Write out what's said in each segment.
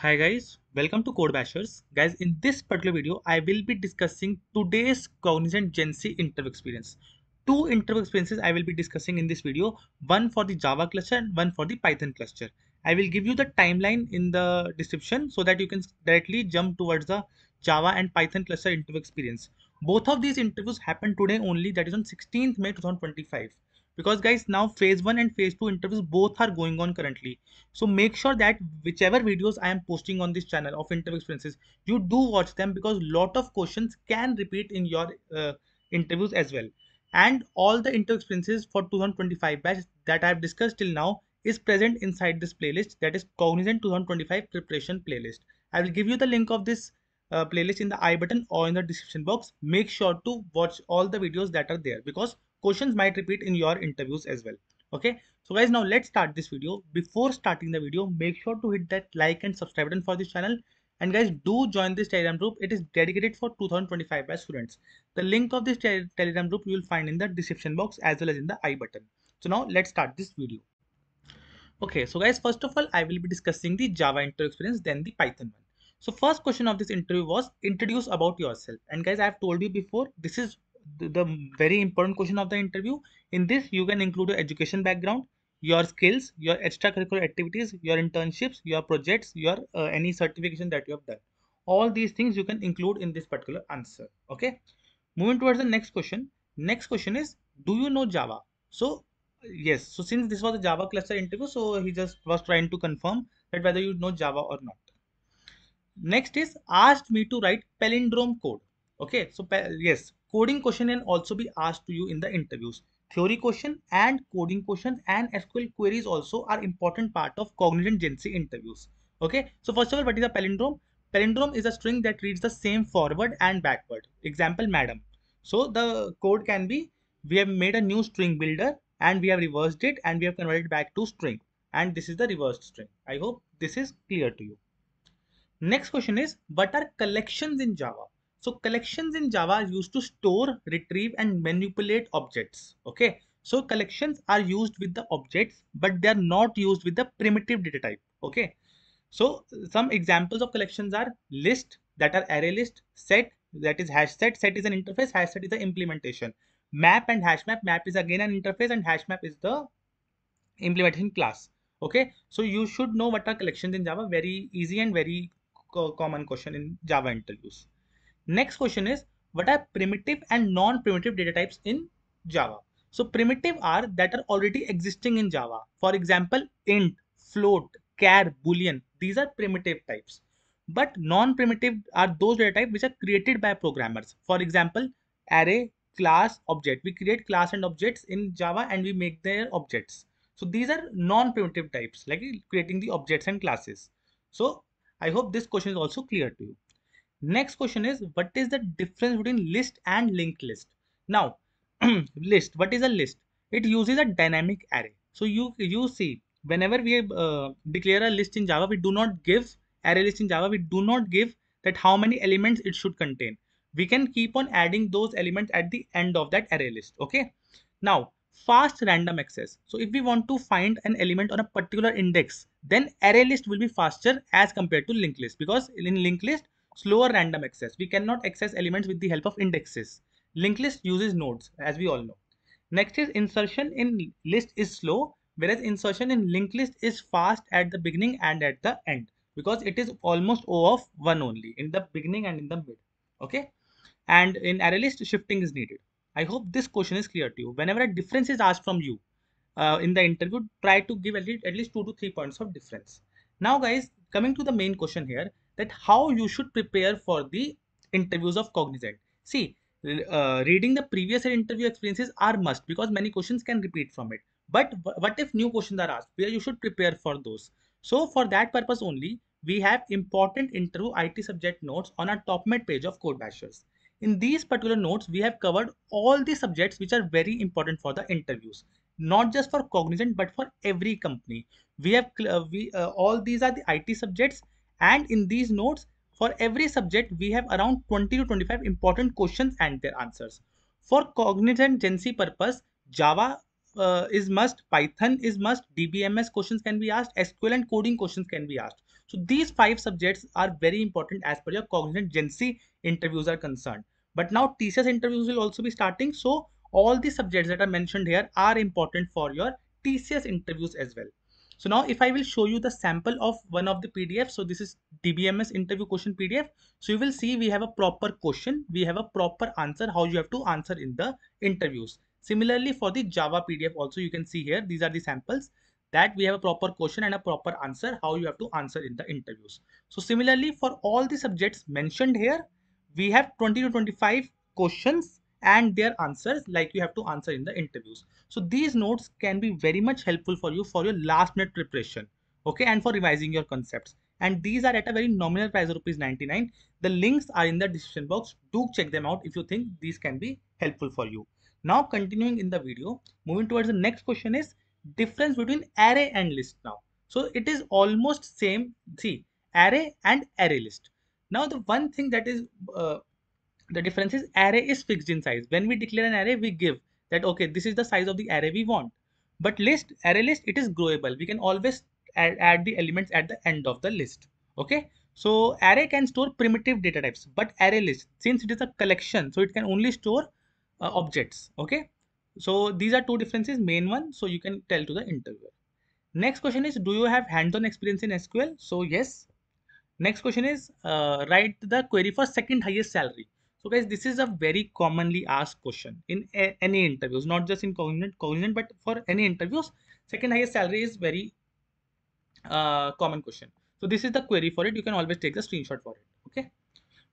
Hi guys, welcome to Code Bashers. Guys, in this particular video, I will be discussing today's Cognizant Gen C interview experience. Two interview experiences I will be discussing in this video, one for the Java cluster and one for the Python cluster. I will give you the timeline in the description so that you can directly jump towards the Java and Python cluster interview experience. Both of these interviews happened today only, that is on 16th May 2025. Because guys, now phase 1 and phase 2 interviews both are going on currently. So make sure that whichever videos I am posting on this channel of interview experiences, you do watch them because lot of questions can repeat in your interviews as well. And all the interview experiences for 2025 batch that I have discussed till now is present inside this playlist, that is Cognizant 2025 preparation playlist. I will give you the link of this playlist in the I button or in the description box. Make sure to watch all the videos that are there because questions might repeat in your interviews as well. Okay, so guys, now let's start this video. Before starting the video, make sure to hit that like and subscribe button for this channel. And guys, do join this Telegram group. It is dedicated for 2025 batch students. The link of this Telegram group you will find in the description box as well as in the I button. So now let's start this video. Okay, so guys, first of all, I will be discussing the Java interview experience, then the Python one. So first question of this interview was introduce about yourself. And guys, I have told you before, this is the very important question of the interview. In this, you can include your education background, your skills, your extracurricular activities, your internships, your projects, your any certification that you have done. All these things you can include in this particular answer. Okay, moving towards the next question. Next question is, do you know Java? So yes, so since this was a Java cluster interview, so he just was trying to confirm that whether you know Java or not. Next is asked me to write palindrome code. Okay, so yes, coding question can also be asked to you in the interviews. Theory question and coding question and SQL queries also are important part of Cognizant Gen C interviews. Okay, so first of all, what is a palindrome? Palindrome is a string that reads the same forward and backward. Example, madam. So the code can be, we have made a new string builder and we have reversed it and we have converted back to string. And this is the reversed string. I hope this is clear to you. Next question is, what are collections in Java? So collections in Java are used to store, retrieve and manipulate objects. Okay, so collections are used with the objects, but they are not used with the primitive data type. Okay, so some examples of collections are list, that are array list, set, that is HashSet. Set is an interface, HashSet is the implementation. Map and HashMap. Map is again an interface and HashMap is the implementation class. Okay, so you should know what are collections in Java. Very easy and very common question in Java interviews. Next question is, what are primitive and non-primitive data types in Java? So primitive are that are already existing in Java. For example, int, float, char, boolean. These are primitive types. But non-primitive are those data types which are created by programmers. For example, array, class, object. We create class and objects in Java and we make their objects. So these are non-primitive types, like creating the objects and classes. So I hope this question is also clear to you. Next question is, what is the difference between list and linked list? Now, list, what is a list? It uses a dynamic array. So you see, whenever we declare a list in Java, we do not give array list in Java. We do not give that how many elements it should contain. We can keep on adding those elements at the end of that array list. Okay. Now, fast random access. So if we want to find an element on a particular index, then array list will be faster as compared to linked list, because in linked list, slower random access. We cannot access elements with the help of indexes. Linked list uses nodes, as we all know. Next is insertion in list is slow, whereas insertion in linked list is fast at the beginning and at the end, because it is almost O of 1 only in the beginning and in the mid. Okay. And in array list, shifting is needed. I hope this question is clear to you. Whenever a difference is asked from you in the interview, try to give at least 2 to 3 points of difference. Now guys, coming to the main question here, that how you should prepare for the interviews of Cognizant. See, reading the previous interview experiences are must, because many questions can repeat from it. But what if new questions are asked, where you should prepare for those? So for that purpose only, we have important interview IT subject notes on our TopMed page of Code Bashers. In these particular notes, we have covered all the subjects which are very important for the interviews. Not just for Cognizant, but for every company. We have all these are the IT subjects. And in these notes, for every subject, we have around 20 to 25 important questions and their answers. For Cognizant Gen C purpose, Java is must, Python is must, DBMS questions can be asked, SQL and coding questions can be asked. So these 5 subjects are very important as per your Cognizant Gen C interviews are concerned. But now TCS interviews will also be starting. So all the subjects that are mentioned here are important for your TCS interviews as well. So now if I will show you the sample of one of the PDFs, so this is DBMS interview question PDF. So you will see we have a proper question, we have a proper answer, how you have to answer in the interviews. Similarly for the Java PDF also you can see here, these are the samples that we have a proper question and a proper answer, how you have to answer in the interviews. So similarly for all the subjects mentioned here, we have 20 to 25 questions and their answers like you have to answer in the interviews. So these notes can be very much helpful for you for your last minute preparation, okay, and for revising your concepts. And these are at a very nominal price of ₹99. The links are in the description box. Do check them out if you think these can be helpful for you. Now continuing in the video, moving towards the next question is difference between array and list now. So it is almost same, see, array and array list. Now the one thing that is the difference is array is fixed in size. When we declare an array, we give that, okay, this is the size of the array we want. But list, array list, it is growable. We can always add the elements at the end of the list. Okay. So array can store primitive data types, but array list, since it is a collection, so it can only store objects. Okay. So these are two differences, main one. So you can tell to the interviewer. Next question is, do you have hands-on experience in SQL? So yes. Next question is, write the query for second highest salary. So guys, this is a very commonly asked question in any interviews, not just in Cognizant, but for any interviews, second highest salary is very common question. So this is the query for it. You can always take the screenshot for it. Okay.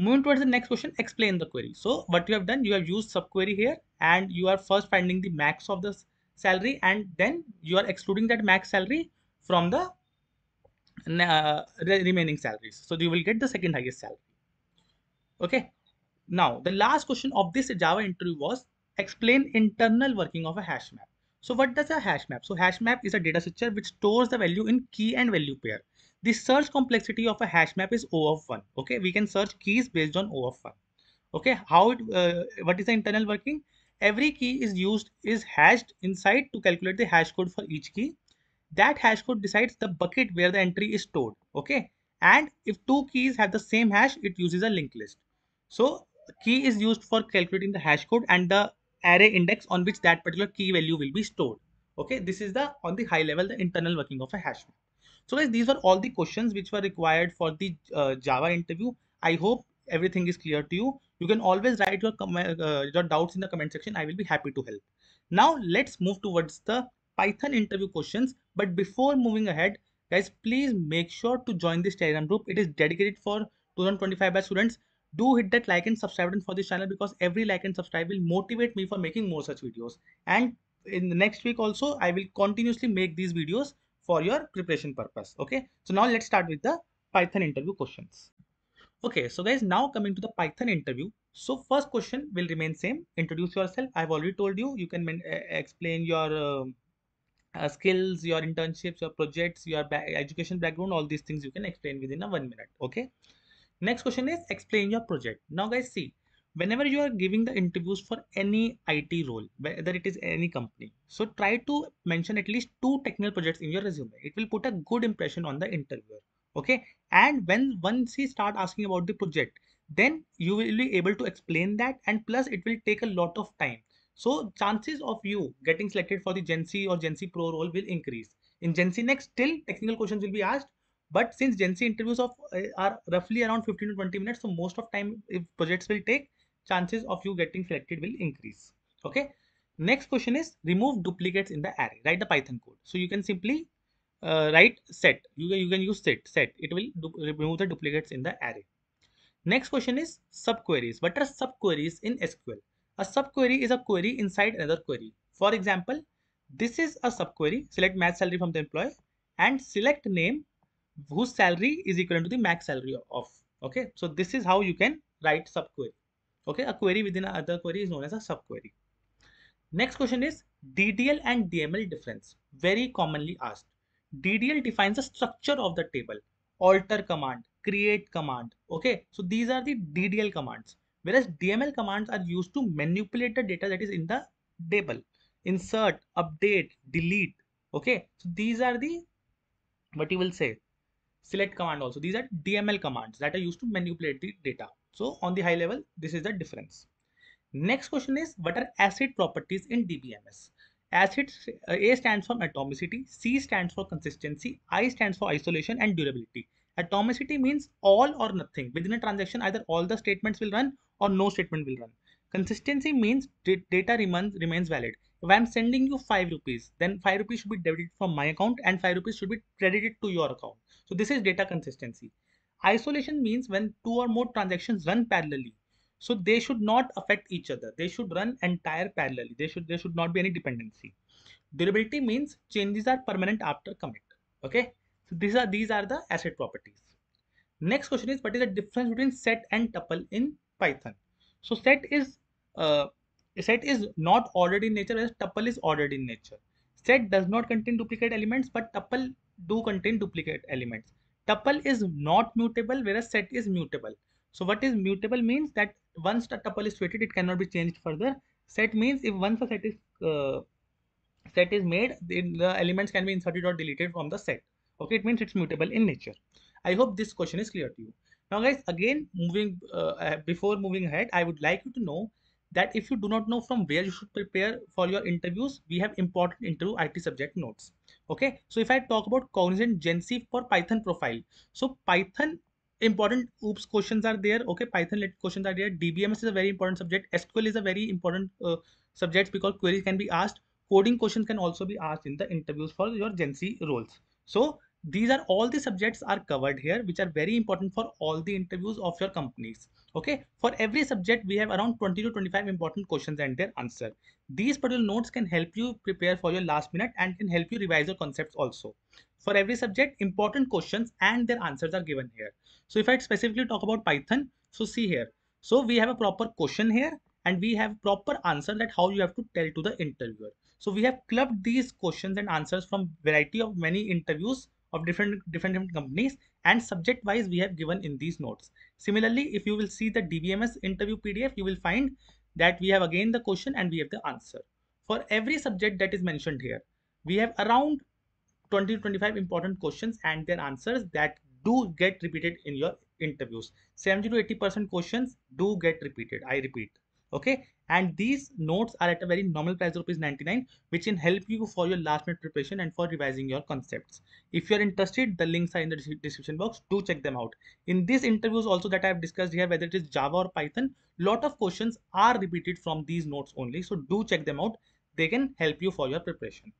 Moving towards the next question, explain the query. So what you have done, you have used subquery here and you are first finding the max of the salary and then you are excluding that max salary from the remaining salaries. So you will get the second highest salary. Okay. Now, the last question of this Java interview was explain internal working of a hash map. So what does a hash map? So hash map is a data structure which stores the value in key and value pair. The search complexity of a hash map is O of 1. Okay, we can search keys based on O of 1. Okay, how it, what is the internal working? Every key is used is hashed inside to calculate the hash code for each key. That hash code decides the bucket where the entry is stored. Okay, and if two keys have the same hash, it uses a linked list. So key is used for calculating the hash code and the array index on which that particular key value will be stored. Okay, this is the on the high level the internal working of a hash map. So guys, these were all the questions which were required for the Java interview. I hope everything is clear to you. You can always write your doubts in the comment section. I will be happy to help. Now let's move towards the Python interview questions. But before moving ahead, guys, please make sure to join this Telegram group. It is dedicated for 2025 batch students. Do hit that like and subscribe button for this channel because every like and subscribe will motivate me for making more such videos. And in the next week also, I will continuously make these videos for your preparation purpose. Okay. So now let's start with the Python interview questions. Okay. So guys, now coming to the Python interview. So first question will remain same. Introduce yourself. I've already told you, you can explain your skills, your internships, your projects, your education background, all these things you can explain within a 1 minute. Okay. Next question is explain your project. Now guys, see, whenever you are giving the interviews for any IT role, whether it is any company, so try to mention at least 2 technical projects in your resume. It will put a good impression on the interviewer. Okay. And when once he start asking about the project, then you will be able to explain that. And plus it will take a lot of time. So chances of you getting selected for the Gen C or Gen C Pro role will increase. In Gen C Next, still technical questions will be asked. But since Gen C interviews are roughly around 15 to 20 minutes, so most of time if projects will take, chances of you getting selected will increase. Okay. Next question is remove duplicates in the array. Write the Python code. So you can simply write set. You can use set. It will remove the duplicates in the array. Next question is subqueries. What are subqueries in SQL? A subquery is a query inside another query. For example, this is a subquery. Select max salary from the employee and select name whose salary is equivalent to the max salary of. Okay, so this is how you can write subquery. Okay, a query within another query is known as a subquery. Next question is DDL and DML difference. Very commonly asked. DDL defines the structure of the table. Alter command, create command. Okay, so these are the DDL commands. Whereas DML commands are used to manipulate the data that is in the table. insert, update, delete. Okay, so these are the what you will say select command also. These are DML commands that are used to manipulate the data. So on the high level, this is the difference. Next question is, what are ACID properties in DBMS? ACID, A stands for atomicity, C stands for consistency, I stands for isolation and durability. Atomicity means all or nothing. Within a transaction, either all the statements will run or no statement will run. Consistency means data remains valid. If I am sending you 5 rupees, then 5 rupees should be debited from my account and 5 rupees should be credited to your account. So this is data consistency. Isolation means when two or more transactions run parallelly. So they should not affect each other. They should run entire parallelly. There should not be any dependency. Durability means changes are permanent after commit. Okay. So these are the ACID properties. Next question is, what is the difference between set and tuple in Python? So set is not ordered in nature, whereas tuple is ordered in nature. Set does not contain duplicate elements, but tuple do contain duplicate elements. Tuple is not mutable, whereas set is mutable. So what is mutable means that once the tuple is created, it cannot be changed further. Set means if once a set is made, the elements can be inserted or deleted from the set. Okay, it means it's mutable in nature. I hope this question is clear to you. Now guys, again, before moving ahead, I would like you to know that if you do not know from where you should prepare for your interviews, we have important interview IT subject notes. Okay, so if I talk about Cognizant Gen C for Python profile, so Python important oops questions are there. Okay, Python related questions are there. DBMS is a very important subject. SQL is a very important subject because queries can be asked. Coding questions can also be asked in the interviews for your Gen C roles. So these are all the subjects are covered here, which are very important for all the interviews of your companies. Okay, for every subject we have around 20 to 25 important questions and their answer. These particular notes can help you prepare for your last minute and can help you revise your concepts also. For every subject, important questions and their answers are given here. So if I specifically talk about Python, so see here. So we have a proper question here and we have proper answer that how you have to tell to the interviewer. So we have clubbed these questions and answers from variety of many interviews of different companies, and subject wise we have given in these notes. Similarly, if you will see the DBMS interview PDF, you will find that we have again the question and we have the answer. For every subject that is mentioned here, we have around 20 to 25 important questions and their answers that do get repeated in your interviews. 70 to 80% questions do get repeated, I repeat. Okay, and these notes are at a very normal price of ₹99, which can help you for your last minute preparation and for revising your concepts. If you are interested, the links are in the description box. Do check them out. In these interviews also that I have discussed here, whether it is Java or Python, lot of questions are repeated from these notes only. So do check them out. They can help you for your preparation.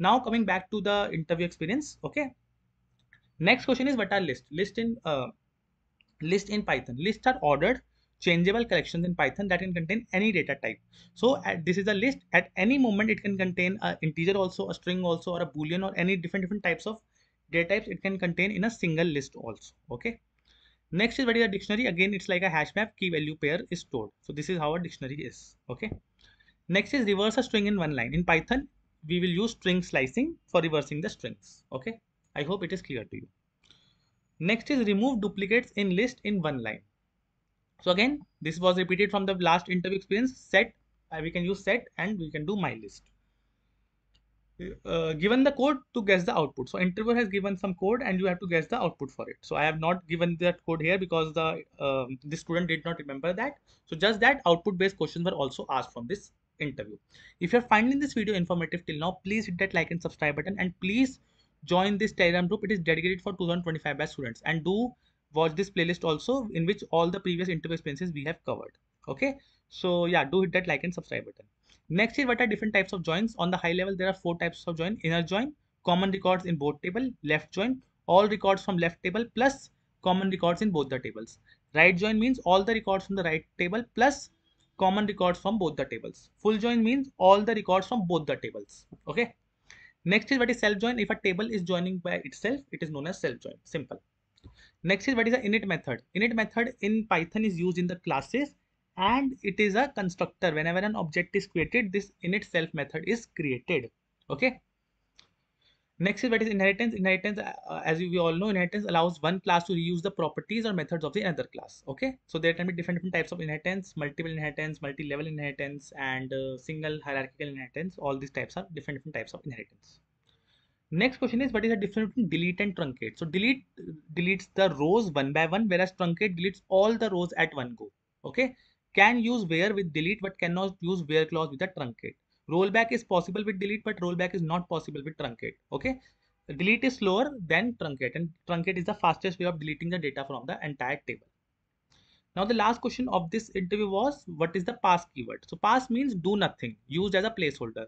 Now coming back to the interview experience. Okay. Next question is, what are lists? Lists in Python. Lists are ordered, changeable collections in Python that can contain any data type. So this is a list. At any moment it can contain an integer also, a string also, or a boolean, or any different types of data types it can contain in a single list also. Okay. Next is, what is a dictionary? Again, it's like a hash map, key value pair is stored. So this is how a dictionary is. Okay. Next is, reverse a string in one line. In Python, we will use string slicing for reversing the strings. Okay. I hope it is clear to you. Next is, remove duplicates in list in one line. So again, this was repeated from the last interview experience. Set, we can use set and we can do my list. Given the code to guess the output. So interviewer has given some code and you have to guess the output for it. So I have not given that code here because the student did not remember that. So just that output based questions were also asked from this interview. If you're finding this video informative till now, please hit that like and subscribe button, and please join this Telegram group. It is dedicated for 2025 batch students, and do watch this playlist also, in which all the previous interview experiences we have covered. Okay, so yeah, do hit that like and subscribe button. Next is, what are different types of joins? On the high level, there are 4 types of join: inner join, common records in both table, left join, all records from left table plus common records in both the tables, right join means all the records from the right table plus common records from both the tables, full join means all the records from both the tables. Okay, next is, what is self join? If a table is joining by itself, it is known as self join. Simple. Next is, what is the init method? Init method in Python is used in the classes, and it is a constructor. Whenever an object is created, this init self method is created. Okay. Next is what is inheritance. Inheritance, as we all know, inheritance allows one class to reuse the properties or methods of the another class. Okay, so there can be different types of inheritance: multiple inheritance, multi-level inheritance, and single hierarchical inheritance. All these types are different types of inheritance. Next question is, what is the difference between delete and truncate? So delete deletes the rows one by one, whereas truncate deletes all the rows at one go. Okay, can use where with delete, but cannot use where clause with the truncate. Rollback is possible with delete, but rollback is not possible with truncate. Okay, delete is slower than truncate, and truncate is the fastest way of deleting the data from the entire table. Now the last question of this interview was, what is the pass keyword? So pass means do nothing, used as a placeholder.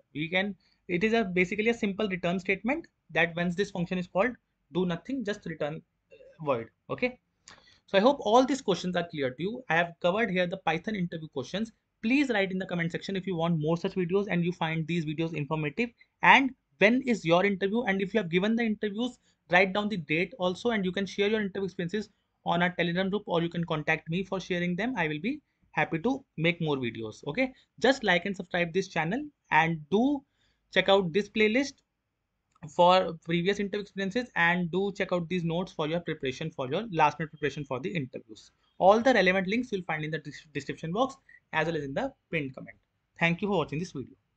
It is basically a simple return statement that once this function is called, do nothing, just return word. Okay, so I hope all these questions are clear to you. I have covered here the Python interview questions. Please write in the comment section if you want more such videos and you find these videos informative, and when is your interview, and if you have given the interviews, write down the date also, and you can share your interview experiences on our Telegram group, or you can contact me for sharing them. I will be happy to make more videos. Okay, just like and subscribe this channel, and do check out this playlist for previous interview experiences, and do check out these notes for your preparation, for your last minute preparation for the interviews. All the relevant links you'll find in the description box as well as in the pinned comment. Thank you for watching this video.